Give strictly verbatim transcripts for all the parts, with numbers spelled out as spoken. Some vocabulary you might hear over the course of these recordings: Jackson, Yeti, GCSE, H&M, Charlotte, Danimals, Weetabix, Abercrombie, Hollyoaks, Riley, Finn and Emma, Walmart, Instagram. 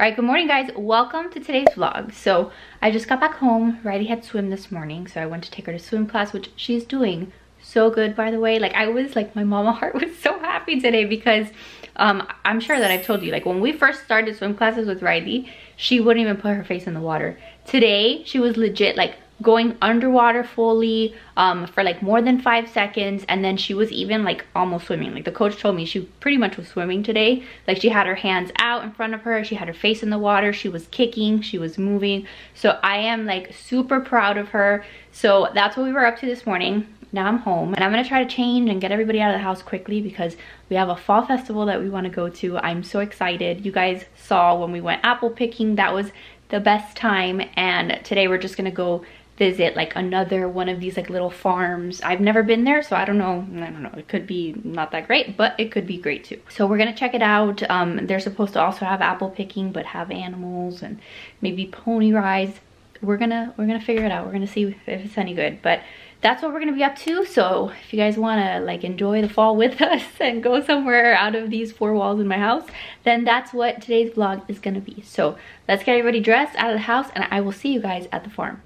Alright, good morning guys. Welcome to today's vlog. So I just got back home. Riley had swim this morning, so I went to take her to swim class, which she's doing so good, by the way. Like I was like, my mama heart was so happy today because um, I'm sure that I've told you, like when we first started swim classes with Riley, she wouldn't even put her face in the water. Today, she was legit like going underwater fully um, for like more than five seconds. And then she was even like almost swimming. Like the coach told me she pretty much was swimming today. Like she had her hands out in front of her. She had her face in the water. She was kicking, she was moving. So I am like super proud of her. So that's what we were up to this morning. Now I'm home and I'm gonna try to change and get everybody out of the house quickly because we have a fall festival that we wanna go to. I'm so excited. You guys saw when we went apple picking, that was the best time. And today we're just gonna go visit like another one of these like little farms. I've never been there, so I don't know. I don't know, it could be not that great, but it could be great too. So we're gonna check it out. Um, they're supposed to also have apple picking, but have animals and maybe pony rides. We're gonna, we're gonna figure it out. We're gonna see if it's any good, but that's what we're gonna be up to. So if you guys wanna like enjoy the fall with us and go somewhere out of these four walls in my house, then that's what today's vlog is gonna be. So let's get everybody dressed out of the house and I will see you guys at the farm.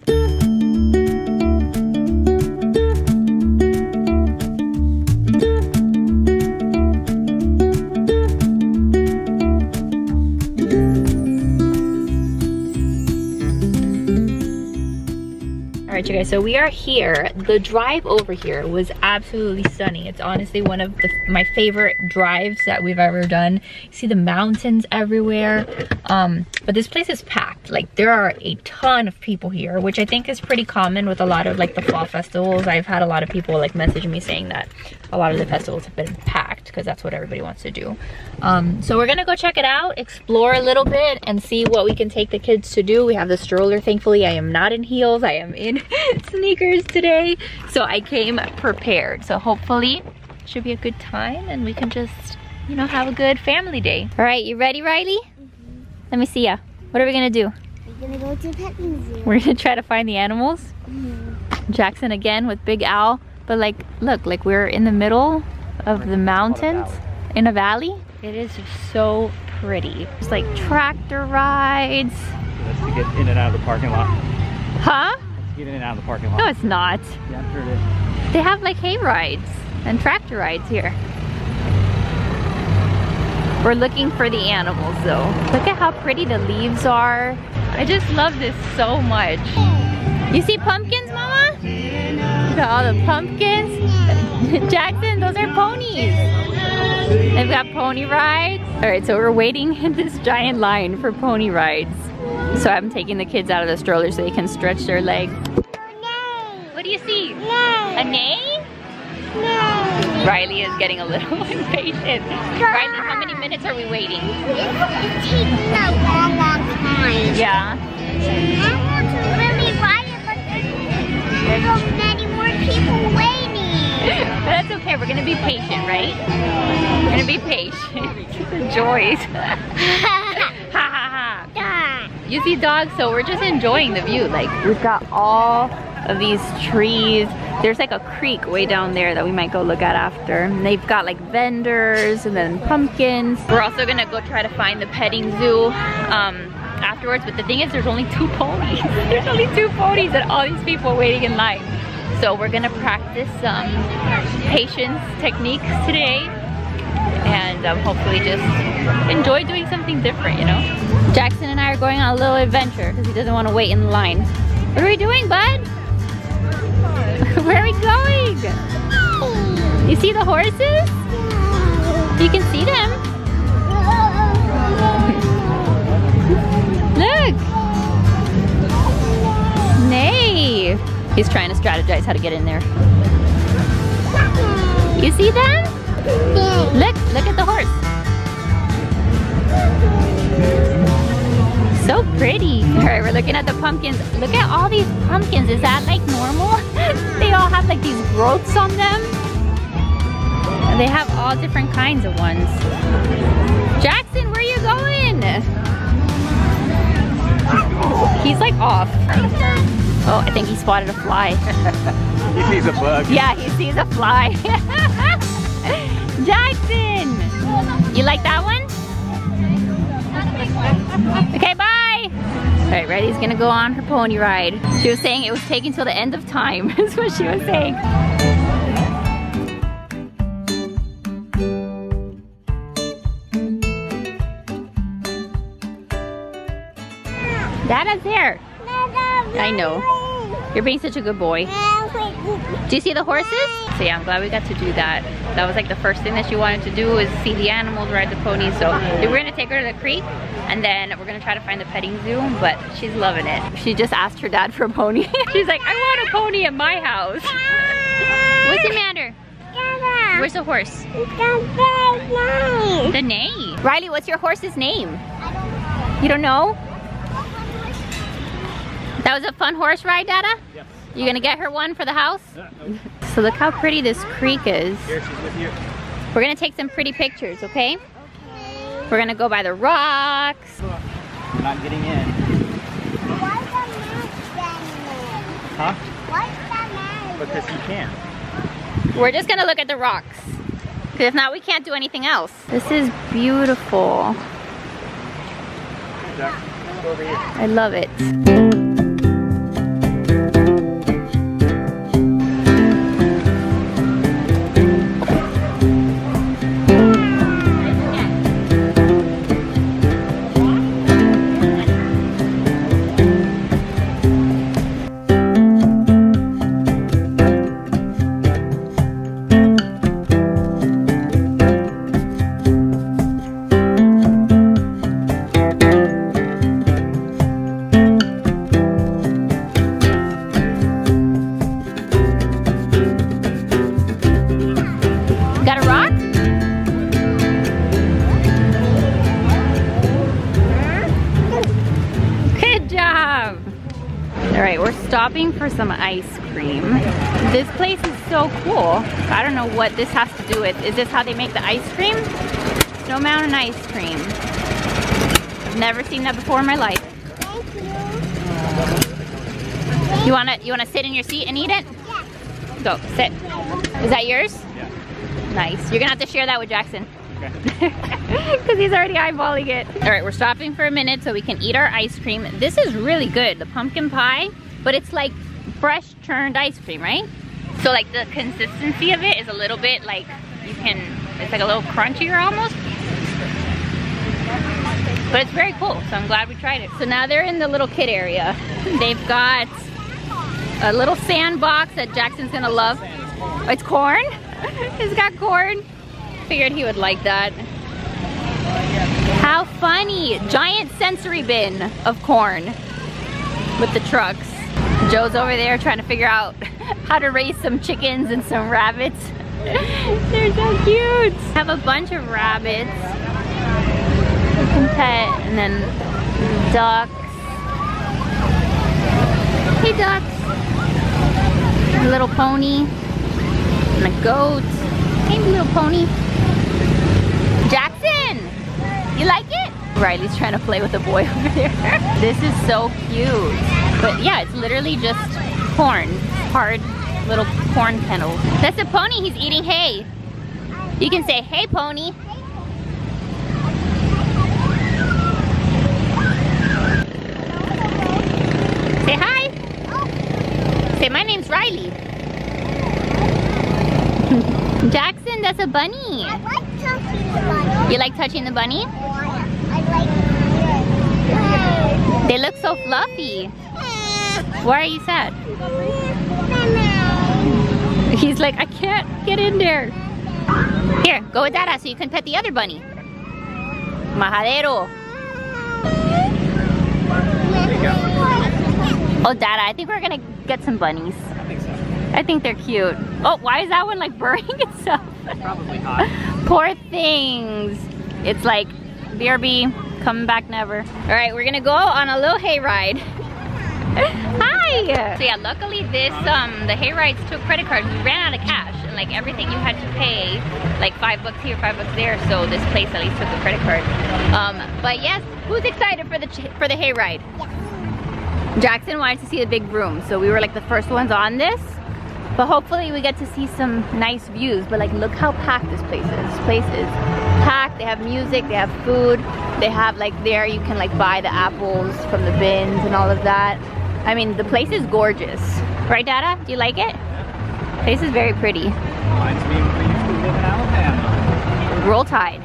You guys, so we are here. The drive over here was absolutely stunning. It's honestly one of the, my favorite drives that we've ever done. You see the mountains everywhere, um but this place is packed. Like there are a ton of people here, which I think is pretty common with a lot of like the fall festivals. I've had a lot of people like message me saying that a lot of the festivals have been packed because that's what everybody wants to do. Um so we're gonna go check it out, explore a little bit, and see what we can take the kids to do. We have the stroller. Thankfully I am not in heels, I am in sneakers today, so I came prepared. So hopefully should be a good time and we can just, you know, have a good family day. All right, you ready, Riley? Mm-hmm. Let me see ya. What are we gonna do? We're gonna go to a pet museum. We're gonna try to find the animals. Mm-hmm. Jackson again with Big Al, but like look, like we're in the middle of the mountains in a valley. It is so pretty. It's like tractor rides. Let's get in and out of the parking lot. Huh? Get in and out of the parking lot. No, it's not. Yeah, I'm sure it is. They have like hay rides and tractor rides here. We're looking for the animals though. Look at how pretty the leaves are. I just love this so much. You see pumpkins, Mama? Look at all the pumpkins. Jackson, those are ponies. They've got pony rides. All right, so we're waiting in this giant line for pony rides. So I'm taking the kids out of the stroller so they can stretch their legs. Oh, no. What do you see? No. A nay? No. Riley is getting a little impatient. No. Riley, how many minutes are we waiting? It's taking a long, long time. Yeah. I want to really ride it, but there's so many more people waiting. But that's okay, we're gonna be patient, right? We're gonna be patient. Just enjoy it. You see dogs, so we're just enjoying the view. Like we've got all of these trees. There's like a creek way down there that we might go look at after. And they've got like vendors and then pumpkins. We're also gonna go try to find the petting zoo um, afterwards. But the thing is, there's only two ponies. There's only two ponies and all these people waiting in line. So we're gonna practice some um, patience techniques today. And um, hopefully just enjoy doing something different, you know? Jackson and I are going on a little adventure because he doesn't want to wait in line. What are we doing, bud? Where are we going? Hi. You see the horses? Yeah. You can see them. Look! Nay! He's trying to strategize how to get in there. You see them? Look, look at the horse. So pretty. All right, we're looking at the pumpkins. Look at all these pumpkins. Is that like normal? They all have like these growths on them. And they have all different kinds of ones. Jackson, where are you going? He's like off. Oh, I think he spotted a fly. He sees a bug. Yeah, he sees a fly. Jackson! You like that one? okay? All right, Riley's gonna go on her pony ride. She was saying it was taking till the end of time, is what she was saying. Dada's here. I know. You're being such a good boy. Do you see the horses? So yeah, I'm glad we got to do that. That was like the first thing that she wanted to do is see the animals, ride the ponies. So we're gonna take her to the creek and then we're gonna try to find the petting zoo, but she's loving it. She just asked her dad for a pony. She's like, I want a pony in my house. What's the matter? Where's the horse? The name. Riley, what's your horse's name? I don't know. You don't know? That was a fun horse ride, Dada? Yes. You gonna get her one for the house? Uh, okay. So look how pretty this creek is. Here, she's with you. We're gonna take some pretty pictures, okay? Okay. We're gonna go by the rocks. We're not getting in. Why's the mask Huh? Why's the mask? Because you can't. We're just gonna look at the rocks. Because if not, we can't do anything else. This is beautiful. Jackson, go over here. I love it. Stopping for some ice cream. This place is so cool. I don't know what this has to do with. Is this how they make the ice cream? Snow Mountain ice cream. I've never seen that before in my life. Thank you. You wanna, you wanna sit in your seat and eat it? Yeah. Go, sit. Is that yours? Yeah. Nice. You're gonna have to share that with Jackson. Because he's already eyeballing it. All right, we're stopping for a minute so we can eat our ice cream. This is really good, the pumpkin pie. But it's like fresh churned ice cream, right? So like the consistency of it is a little bit like you can, it's like a little crunchier almost. But it's very cool, so I'm glad we tried it. So now they're in the little kid area. They've got a little sandbox that Jackson's gonna love. Oh, it's corn? It's got corn. Figured he would like that. How funny, giant sensory bin of corn with the trucks. Joe's over there trying to figure out how to raise some chickens and some rabbits. They're so cute. I have a bunch of rabbits. You can pet, and then ducks. Hey ducks. A little pony. And a goat. Hey little pony. Jackson, you like it? Riley's trying to play with the boy over there. This is so cute. But yeah, it's literally just corn. Hard little corn kennels. That's a pony, he's eating hay. You can say, hey pony. Say hi. Say, my name's Riley. Jackson, that's a bunny. I like touching the bunny. You like touching the bunny? I like it. They look so fluffy. Why are you sad? He's like, I can't get in there. Here, go with Dada so you can pet the other bunny. Majadero. Oh, Dada, I think we're gonna get some bunnies. I think so. I think they're cute. Oh, why is that one like burning itself? Probably hot. Poor things. It's like, B R B, come back never. All right, we're gonna go on a little hay ride. Hi! So yeah, luckily this, um, the hayrides took credit cards. We ran out of cash and like everything you had to pay, like five bucks here, five bucks there. So this place at least took a credit card. Um, but yes, who's excited for the for the hayride? Yeah. Jackson wanted to see the big room. So we were like the first ones on this. But hopefully we get to see some nice views. But like look how packed this place is. This place is packed. They have music, they have food, they have like there you can like buy the apples from the bins and all of that. I mean, the place is gorgeous. Right, Dada? Do you like it? Yeah. The place is very pretty. Reminds me of when we used to live in Alabama. Roll Tide.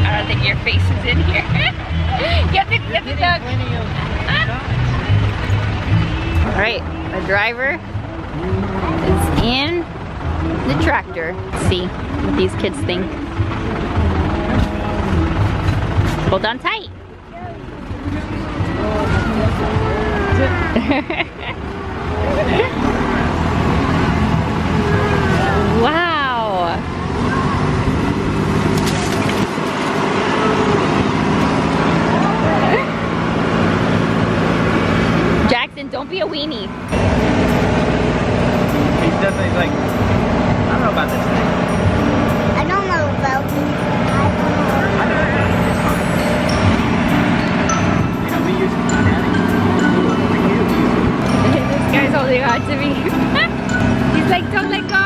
I don't think your face is in here. You have to get the dog. All right, our driver is in the tractor. Let's see what these kids think. Hold on tight. Wow. Jackson, don't be a weenie. He's definitely like, I don't know about this thing. I don't know about this. I don't know. You know, we used to This guy's holding on to me. He's like, don't let go.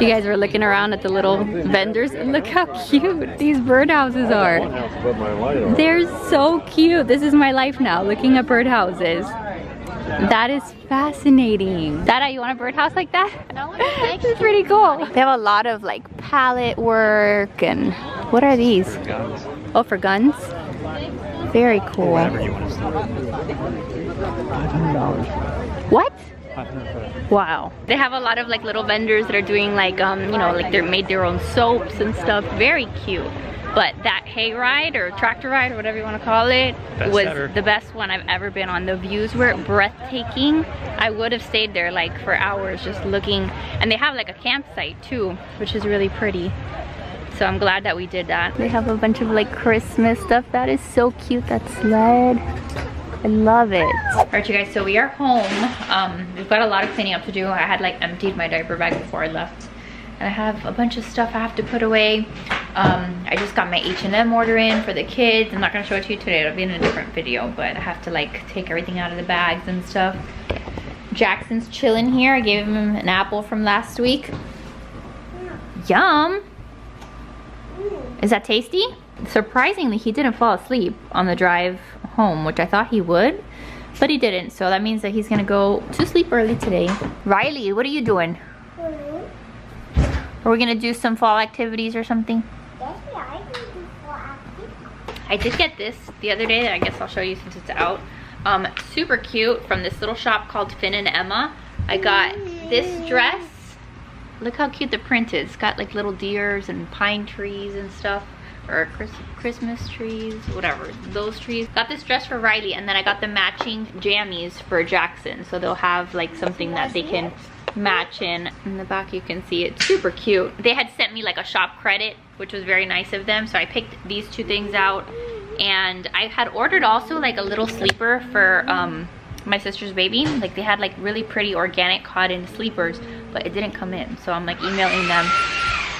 You guys were looking around at the little vendors and look how cute these birdhouses are. They're so cute. This is my life now, looking at birdhouses. That is fascinating. Dada, you want a birdhouse like that? No, it's pretty cool. They have a lot of like palette work and what are these? Oh, for guns? Very cool. What? Wow. They have a lot of like little vendors that are doing like, um, you know, like they're made their own soaps and stuff. Very cute. But that hay ride or tractor ride or whatever you want to call it was the best one I've ever been on. The views were breathtaking. I would have stayed there like for hours just looking. And they have like a campsite too, which is really pretty. So I'm glad that we did that. They have a bunch of like Christmas stuff. That is so cute, that sled. I love it. All right, you guys, so we are home. Um, we've got a lot of cleaning up to do. I had like emptied my diaper bag before I left. And I have a bunch of stuff I have to put away. Um, I just got my H and M order in for the kids. I'm not gonna show it to you today. It'll be in a different video, but I have to like take everything out of the bags and stuff. Jackson's chilling here. I gave him an apple from last week. Yum. Is that tasty? Surprisingly, he didn't fall asleep on the drive home, which I thought he would, but he didn't, so that means that he's gonna go to sleep early today. Riley, what are you doing? Mm-hmm. Are we gonna do some fall activities or something? Yes, yeah, I can do fall activities. I did get this the other day that I guess I'll show you since it's out. Um, super cute from this little shop called Finn and Emma. I got mm-hmm. this dress. Look how cute the print is. It's got like little deers and pine trees and stuff. Or Christmas trees, whatever, those trees. Got this dress for Riley and then I got the matching jammies for Jackson. So they'll have like something that they can match in. In the back you can see it's super cute. They had sent me like a shop credit, which was very nice of them. So I picked these two things out and I had ordered also like a little sleeper for um, my sister's baby. Like they had like really pretty organic cotton sleepers, but it didn't come in. So I'm like emailing them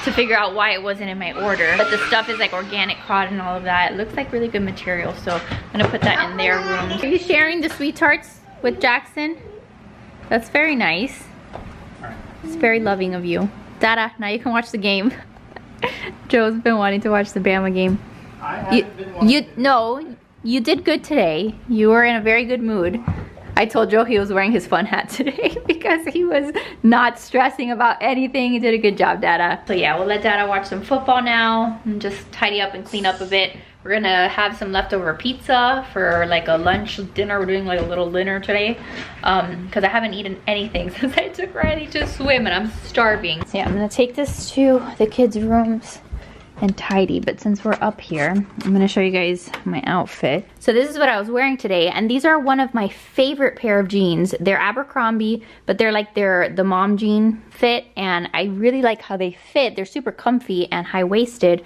to figure out why it wasn't in my order. But the stuff is like organic cotton and all of that. It looks like really good material, so I'm gonna put that in their room. Are you sharing the sweet tarts with Jackson? That's very nice. It's very loving of you. Dada, now you can watch the game. Joe's been wanting to watch the Bama game. I haven't you, been watching you, no, you did good today. You were in a very good mood. I told Joe he was wearing his fun hat today because he was not stressing about anything. He did a good job, Dada. So yeah, we'll let Dada watch some football now and just tidy up and clean up a bit. We're gonna have some leftover pizza for like a lunch, dinner. We're doing like a little dinner today um, because I haven't eaten anything since I took Riley to swim and I'm starving. So yeah, I'm gonna take this to the kids' rooms and tidy. But since we're up here, I'm gonna show you guys my outfit. So this is what I was wearing today, and these are one of my favorite pair of jeans. They're Abercrombie, but they're like they're the mom jean fit, and I really like how they fit. They're super comfy and high-waisted,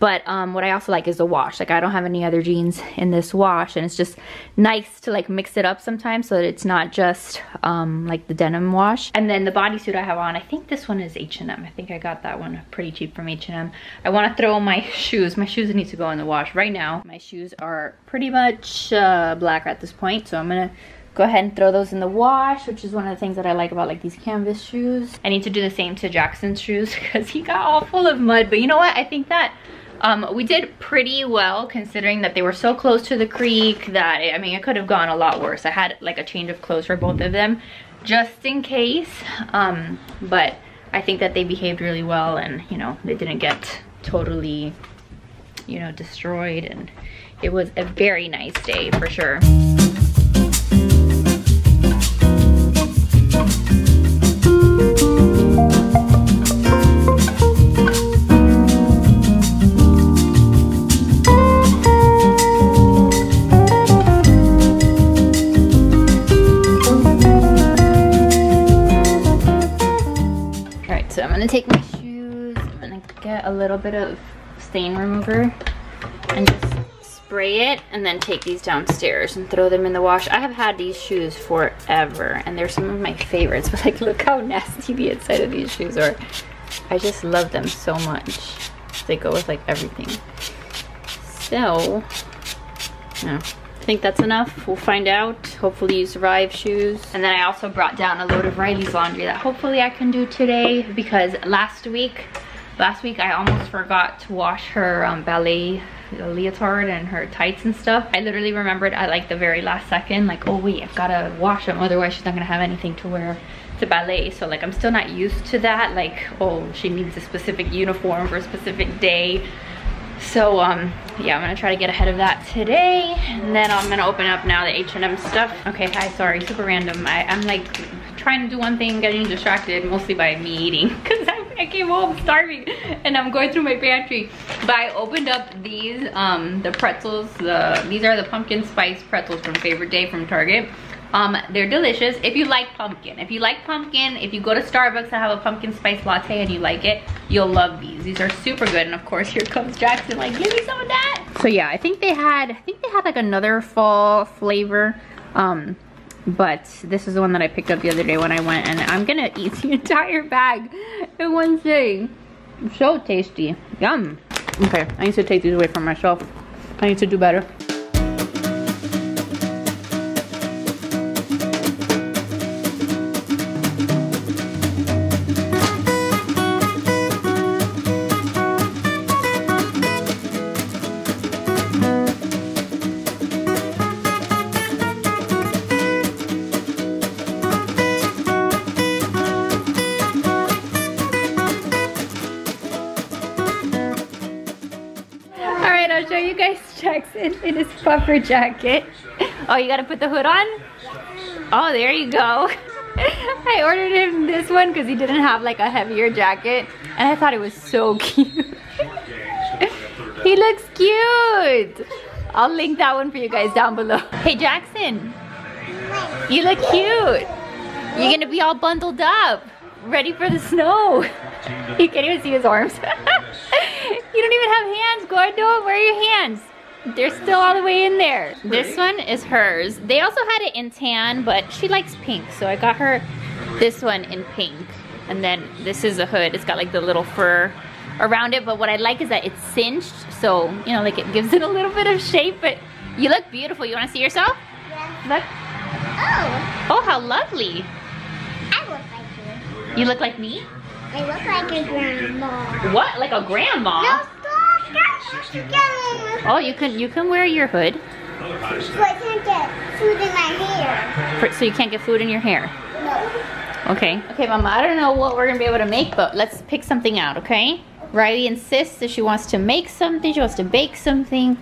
but um, what I also like is the wash. Like, I don't have any other jeans in this wash, and it's just nice to like mix it up sometimes so that it's not just um, like the denim wash. And then the bodysuit I have on, I think this one is H and M. I think I got that one pretty cheap from H and M. I wanna throw my shoes. My shoes need to go in the wash right now. My shoes are pretty much uh, black at this point, so I'm gonna go ahead and throw those in the wash, which is one of the things that I like about like these canvas shoes. I need to do the same to Jackson's shoes because he got all full of mud, but you know what, I think that Um, we did pretty well considering that they were so close to the creek that, it, I mean, it could have gone a lot worse. I had like a change of clothes for both of them just in case. Um, but I think that they behaved really well and, you know, they didn't get totally, you know, destroyed. And it was a very nice day for sure. Take my shoes, I'm gonna get a little bit of stain remover and just spray it, and then take these downstairs and throw them in the wash. I have had these shoes forever and they're some of my favorites, but like look how nasty the inside of these shoes are. I just love them so much. They go with like everything. So yeah, I think that's enough. We'll find out. Hopefully you survive, shoes. And then I also brought down a load of Riley's laundry that hopefully I can do today, because last week last week I almost forgot to wash her um, ballet leotard and her tights and stuff. I literally remembered at like the very last second, like, oh wait, I've gotta wash them, otherwise she's not gonna have anything to wear to ballet. So like I'm still not used to that, like, oh, she needs a specific uniform for a specific day. So um, yeah, I'm gonna try to get ahead of that today, and then I'm gonna open up now the H and M stuff. Okay, hi, sorry, super random. I, I'm like trying to do one thing, getting distracted mostly by me eating, because I, I came home starving and I'm going through my pantry. But I opened up these, um, the pretzels. The, these are the pumpkin spice pretzels from Favorite Day from Target. Um, they're delicious if you like pumpkin. If you like pumpkin, if you go to Starbucks and have a pumpkin spice latte and you like it, you'll love these. These are super good. And of course, here comes Jackson like, give me some of that. So yeah, I think they had, I think they had like another fall flavor. Um, but this is the one that I picked up the other day when I went, and I'm gonna eat the entire bag in one sitting. So tasty, yum. Okay, I need to take these away from my shelf. I need to do better. I'll show you guys Jackson in his puffer jacket. Oh, you gotta put the hood on? Oh, there you go. I ordered him this one because he didn't have like a heavier jacket, and I thought it was so cute. He looks cute. I'll link that one for you guys down below. Hey Jackson, you look cute. You're gonna be all bundled up, ready for the snow. You can't even see his arms. You don't even have hands, Gordo. Where are your hands? They're still all the way in there. This one is hers. They also had it in tan, but she likes pink, so I got her this one in pink. And then this is a hood. It's got like the little fur around it, but what I like is that it's cinched, so, you know, like it gives it a little bit of shape, but you look beautiful. You wanna see yourself? Yeah. Look. Oh. Oh, how lovely. I look like you. You look like me? I look like a grandma. What? Like a grandma? No, stop, stop, stop. Oh, you can you can wear your hood. So I can't get food in my hair. For, so you can't get food in your hair? No. Okay. Okay, Mama, I don't know what we're going to be able to make, but let's pick something out, okay? Riley insists that she wants to make something. She wants to bake something.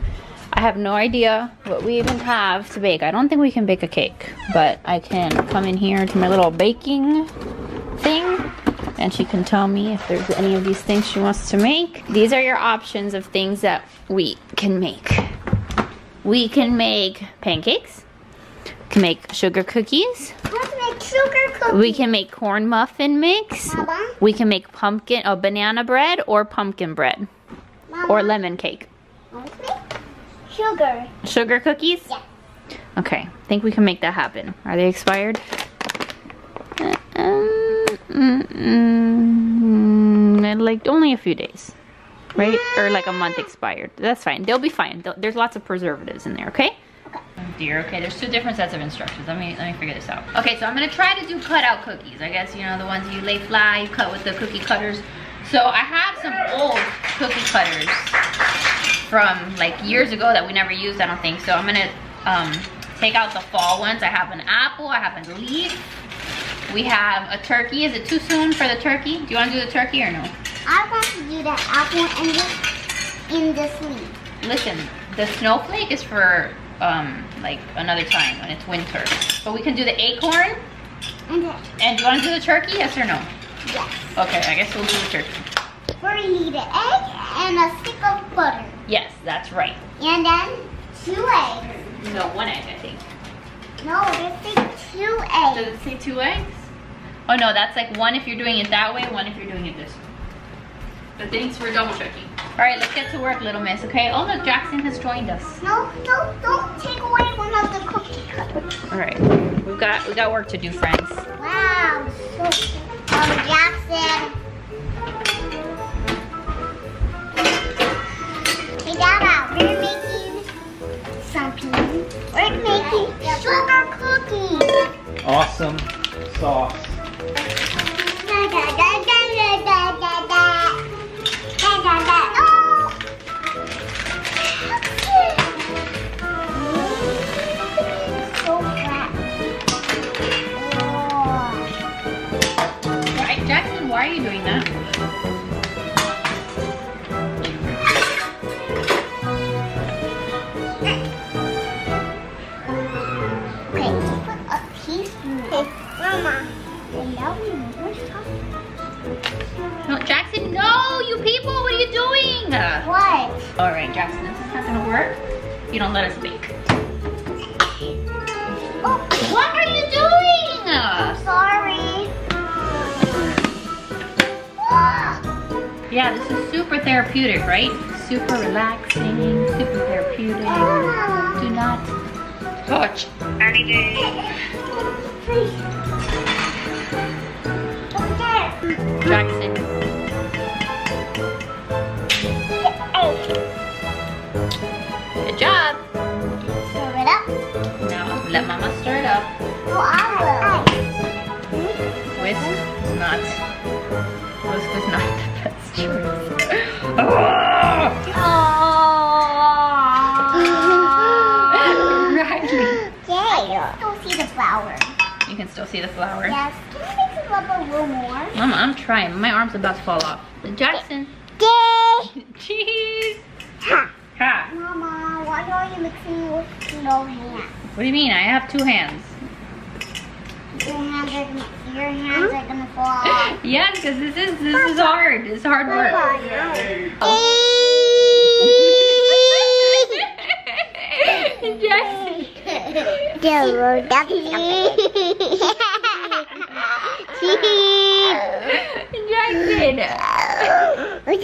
I have no idea what we even have to bake. I don't think we can bake a cake, but I can come in here to my little baking thing and she can tell me if there's any of these things she wants to make. These are your options of things that we can make. We can make pancakes. We can make sugar cookies. Let's make sugar cookies. We can make corn muffin mix. Mama? We can make pumpkin, oh, banana bread or pumpkin bread. Mama? Or lemon cake. Let's make sugar. Sugar cookies? Yeah. Okay, I think we can make that happen. Are they expired? Mm-mm, like only a few days, right? Or like a month expired. That's fine. They'll be fine. They'll, there's lots of preservatives in there. Okay. Okay. Oh dear. Okay. There's two different sets of instructions. Let me let me figure this out. Okay. So I'm gonna try to do cutout cookies. I guess you know the ones you lay fly, you cut with the cookie cutters. So I have some old cookie cutters from like years ago that we never used. I don't think. So I'm gonna um, take out the fall ones. I have an apple. I have a leaf. We have a turkey. Is it too soon for the turkey? Do you want to do the turkey or no? I want to do the apple and the, in the sleeve. Listen, the snowflake is for um, like another time when it's winter. But we can do the acorn. Okay. And do you want to do the turkey? Yes or no? Yes. Okay, I guess we'll do the turkey. We're going to need an egg and a stick of butter. Yes, that's right. And then two eggs. No, one egg, I think. No, they say two eggs. Does it say two eggs? Oh no, that's like one if you're doing it that way, one if you're doing it this way. But thanks for double checking. Alright, let's get to work, little miss, okay? Oh look, Jackson has joined us. No, don't don't take away one of the cookie cutters. Alright. We've got we got work to do, friends. Wow, so um, Jackson. Hey Dada, we're making something. We're making sugar cookies. Awesome sauce. Da, da, da, da, da, da, da. Da, da, da. Oh. So flat. Oh. Right, Jackson, why are you doing that? No, Jackson, no, you people, what are you doing? What? All right, Jackson, this is not gonna work. You don't let us bake. Oh, what are you doing? I'm sorry. Yeah, this is super therapeutic, right? Super relaxing, super therapeutic. Do not touch anything. Please. Jackson. Good job. Stir it up. Now let Mama stir it up. Well, I will. Whisk is not. Whisk is not the best choice. Oh! Riley. Yeah. I can still see the flour. You can still see the flour. Yes. Up a little more. Mama, I'm trying. My arm's about to fall off. Jackson. Yay! Cheese! Ha! Ha! Mama, why are you mixing with no hands? What do you mean? I have two hands. Your hands are, your hands are gonna fall off. Yeah, because this is this Papa. is hard. It's hard Papa, work. No. Oh. Jackson. Jackson! Are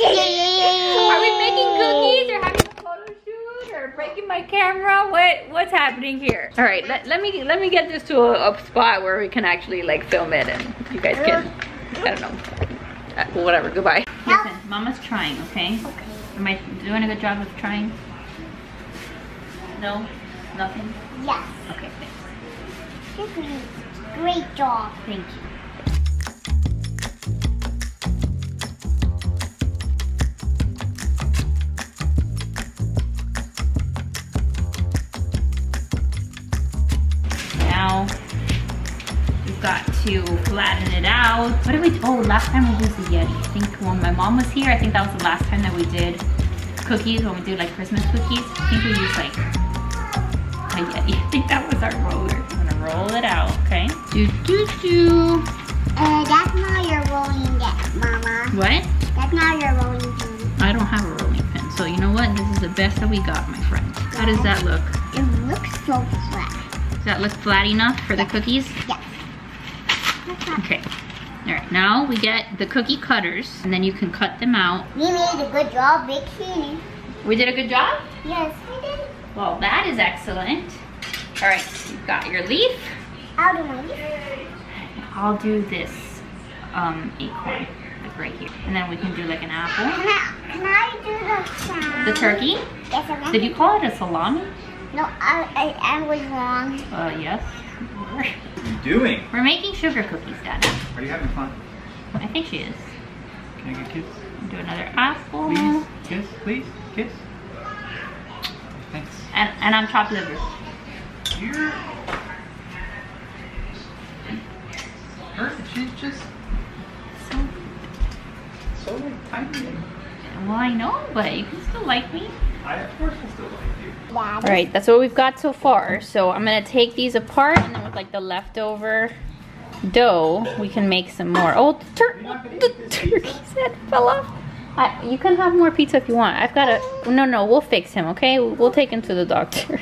we making cookies or having a photo shoot or breaking my camera? What what's happening here? All right, let, let me let me get this to a, a spot where we can actually like film it and you guys can I don't know whatever. Goodbye. Listen, Mama's trying, okay? Okay. Am I doing a good job of trying? No, nothing. Yes. Okay. Thanks. Great job. Thank you. Got to flatten it out. What did we, oh, last time we used the Yeti. I think when my mom was here, I think that was the last time that we did cookies, when we did like Christmas cookies. I think we used like a Yeti. I think that was our roller. I'm gonna roll it out, okay? Do, do, do. Uh, that's not your rolling deck, Mama. What? That's not your rolling pin. I don't have a rolling pin. So you know what? This is the best that we got, my friend. Yes. How does that look? It looks so flat. Does that look flat enough for yes. the cookies? Yes. Okay. All right, now we get the cookie cutters, and then you can cut them out. We made a good job, Big Kitty. We did a good job? Yes, we did. Well, that is excellent. All right, you've got your leaf. I'll do my leaf. I'll do this um, acorn, like right here. And then we can do like an apple. Can I, can I do the, the turkey? Yes, okay. Did you call it a salami? No, I, I, I was wrong. Uh, yes. What are you doing? We're making sugar cookies, Dada. Are you having fun? I think she is. Can I get a kiss? Do another apple. Please, kiss, please, kiss. Thanks. And, and I'm chopped liver. You're... Her, she's just... So... So like tiny. Well, I know, but you can still like me. I, of course, I still like you. All right, that's what we've got so far. So I'm gonna take these apart, and then with like the leftover dough, we can make some more. Oh, the, tur the turkey's head fell off. I, you can have more pizza if you want. I've got a no, no. We'll fix him, okay? We'll take him to the doctor.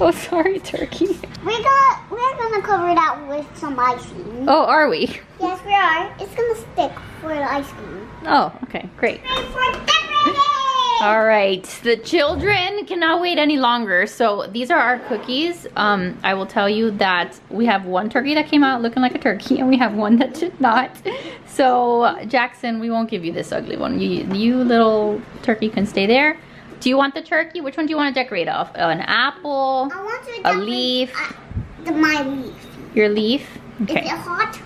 Oh, sorry, turkey. We got. We're gonna cover that with some icing. Oh, are we? Yes, we are. It's gonna stick for the ice cream. Oh, okay, great. All right, the children cannot wait any longer. So these are our cookies. Um, I will tell you that we have one turkey that came out looking like a turkey, and we have one that did not. So Jackson, we won't give you this ugly one. You, you little turkey can stay there. Do you want the turkey? Which one do you want to decorate off? An apple, I want to a leaf. Uh, my leaf. Your leaf? Okay. Is it hot?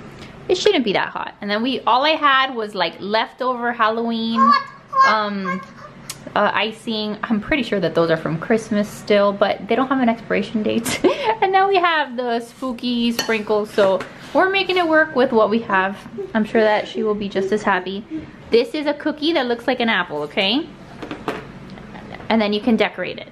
It shouldn't be that hot. And then we, all I had was like leftover Halloween. Hot, hot, um, hot. Uh, icing. I'm pretty sure that those are from Christmas still, but they don't have an expiration date. And now we have the spooky sprinkles, so we're making it work with what we have. I'm sure that she will be just as happy. This is a cookie that looks like an apple, okay? And then you can decorate it.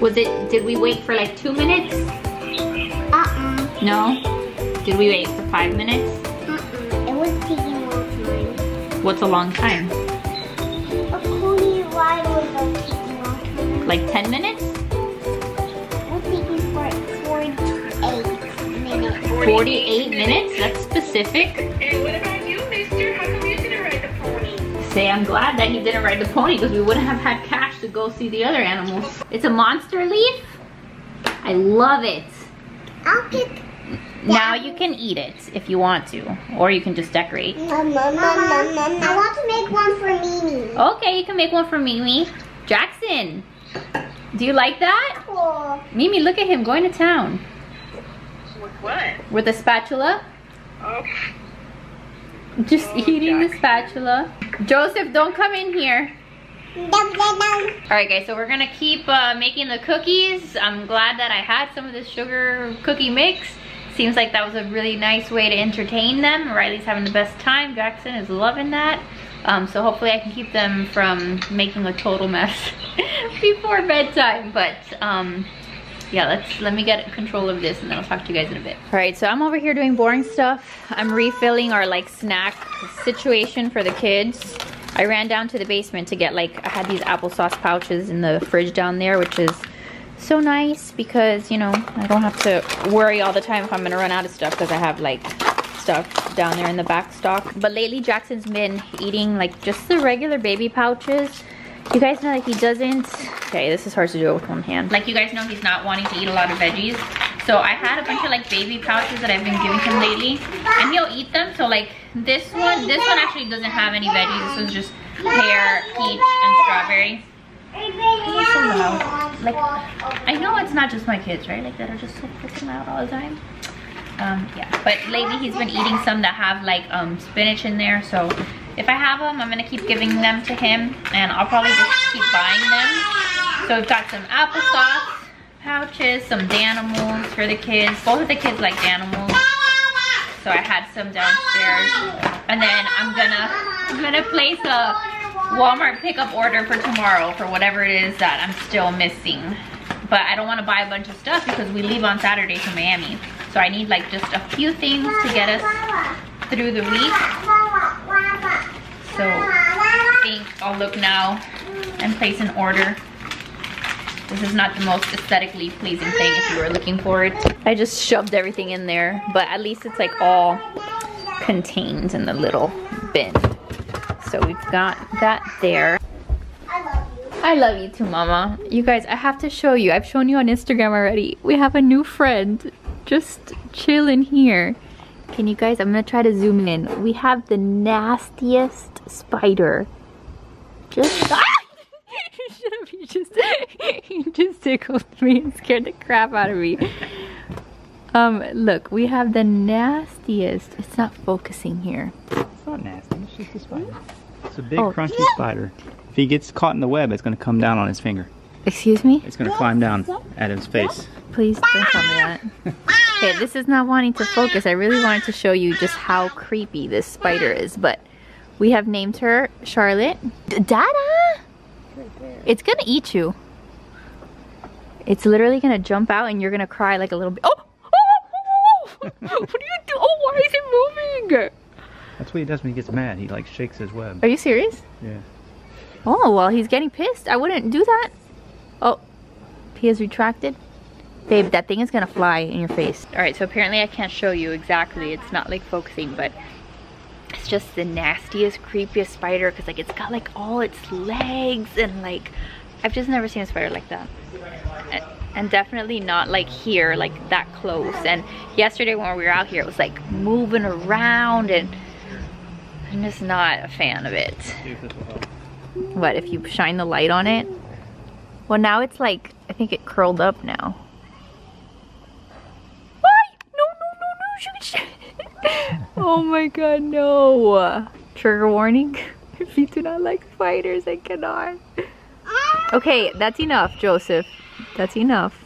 Was it, did we wait for like two minutes? Uh-uh. No? Did we wait for five minutes? Uh-uh. It was taking a long time. What's a long time? A pony ride was taking a long time. Like ten minutes? We're taking for forty-eight minutes. forty-eight minutes? That's specific. And what about you, mister? How come you didn't ride the pony? Say, I'm glad that he didn't ride the pony because we wouldn't have had cash to go see the other animals. It's a monster leaf. I love it. I'll pick. Now you can eat it if you want to, or you can just decorate. Mama, Mama, Mama. I want to make one for Mimi. Okay, you can make one for Mimi. Jackson, do you like that? Cool. Mimi, look at him going to town. With what? With a spatula. Okay. Just oh, eating Jackson. The spatula. Joseph, don't come in here. Alright guys, so we're gonna keep uh, making the cookies. I'm glad that I had some of this sugar cookie mix. seems like that was a really nice way to entertain them. Riley's having the best time. Jackson is loving that. Um, so hopefully I can keep them from making a total mess before bedtime. But um, yeah, let's let me get control of this and then I'll talk to you guys in a bit. All right, so I'm over here doing boring stuff. I'm refilling our like snack situation for the kids. I ran down to the basement to get like, I had these applesauce pouches in the fridge down there, which is so nice because, you know, I don't have to worry all the time if I'm gonna run out of stuff because I have like stuff down there in the back stock. But lately Jackson's been eating like just the regular baby pouches. You guys know that he doesn't, okay, this is hard to do with one hand. Like you guys know he's not wanting to eat a lot of veggies. So I had a bunch of like baby pouches that I've been giving him lately and he'll eat them. So like this one, this one actually doesn't have any veggies. This one's just pear, peach, and strawberry. It's so loud. Like, I know it's not just my kids, right? Like that are just so freaking loud all the time. Um, yeah, but lately he's been eating some that have like um, spinach in there. So if I have them, I'm gonna keep giving them to him and I'll probably just keep buying them. So we've got some applesauce pouches, some Danimals for the kids. Both of the kids like Danimals. So I had some downstairs. And then I'm gonna, I'm gonna place a Walmart pickup order for tomorrow for whatever it is that I'm still missing. But I don't wanna buy a bunch of stuff because we leave on Saturday to Miami. So I need like just a few things to get us through the week. So I think I'll look now and place an order. This is not the most aesthetically pleasing thing if you were looking for it. I just shoved everything in there, but at least it's like all contained in the little bin. So we've got that there. I love you too, Mama. You guys, I have to show you. I've shown you on Instagram already. We have a new friend. Just chilling here. Can you guys, I'm gonna try to zoom in. We have the nastiest spider. Just, ah! He just, he just tickled me and scared the crap out of me. Um, look, we have the nastiest. It's not focusing here. It's not nasty, it's just a spider. It's a big oh. crunchy spider. If he gets caught in the web, it's gonna come down on his finger. Excuse me? It's gonna climb down at his face. Please don't tell me that. Okay, this is not wanting to focus. I really wanted to show you just how creepy this spider is, but we have named her Charlotte. Dada! It's gonna eat you. It's literally gonna jump out and you're gonna cry like a little bit. Oh! Oh! Oh! What do you do? Oh, why is it moving? That's what he does when he gets mad. He like shakes his web. Are you serious? Yeah. Oh, well, he's getting pissed. I wouldn't do that. Oh, he has retracted. Babe, that thing is gonna fly in your face. All right, so apparently I can't show you exactly. It's not like focusing, but it's just the nastiest, creepiest spider because like it's got like all its legs and like, I've just never seen a spider like that. And, and definitely not like here, like that close. And yesterday when we were out here, it was like moving around and I'm just not a fan of it. What, if you shine the light on it? Well, now it's like, I think it curled up now. Why? No, no, no, no. Oh my God, no. Trigger warning. If you do not like spiders, I cannot. Okay, that's enough, Joseph. That's enough.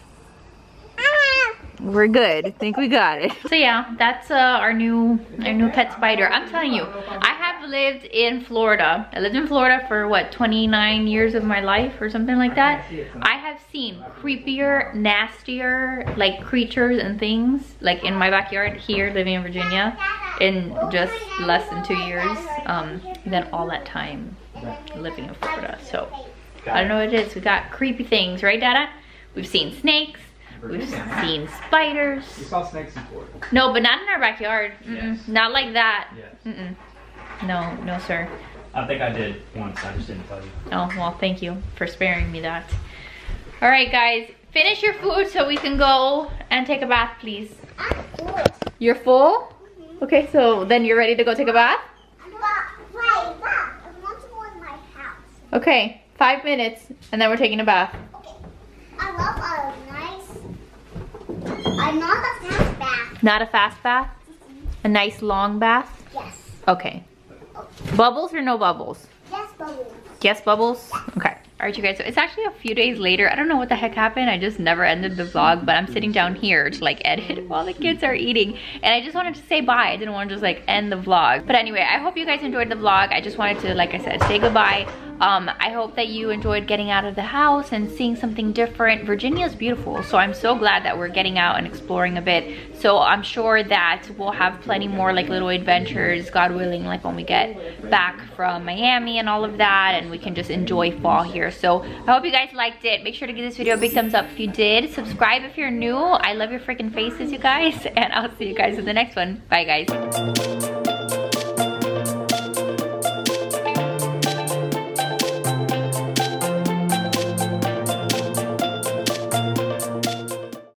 We're good. I think we got it. So yeah, that's uh, our new our new pet spider. I'm telling you, I have lived in Florida. I lived in Florida for what, twenty-nine years of my life or something like that. I have seen creepier, nastier like creatures and things like in my backyard here living in Virginia in just less than two years um, than all that time living in Florida. So I don't know what it is. We got creepy things, right, Dada? We've seen snakes. We've seen spiders. We saw snakes before. No, but not in our backyard. Mm-mm. Yes. Not like that. Yes. Mm-mm. No, no, sir. I think I did once. I just didn't tell you. Oh, well, thank you for sparing me that. All right, guys. Finish your food so we can go and take a bath, please. I'm full. You're full? Mm-hmm. Okay, so then you're ready to go take a bath? I'm right, bath. I want to go in my house. Okay, five minutes, and then we're taking a bath. Okay. I love all of them. Uh, not a fast bath. Not a fast bath? Mm-hmm. A nice long bath? Yes. Okay. Bubbles or no bubbles? Yes, bubbles. Yes, bubbles? Yes. Okay. Alright you guys, so it's actually a few days later. I don't know what the heck happened. I just never ended the vlog, but I'm sitting down here to like edit while the kids are eating. And I just wanted to say bye. I didn't want to just like end the vlog. But anyway, I hope you guys enjoyed the vlog. I just wanted to, like I said, say goodbye. Um, I hope that you enjoyed getting out of the house and seeing something different. Virginia's beautiful, so I'm so glad that we're getting out and exploring a bit. So I'm sure that we'll have plenty more like little adventures, God willing, like when we get back from Miami and all of that, and we can just enjoy fall here. So I hope you guys liked it. Make sure to give this video a big thumbs up if you did. Subscribe if you're new. I love your freaking faces, you guys, and I'll see you guys in the next one. Bye guys.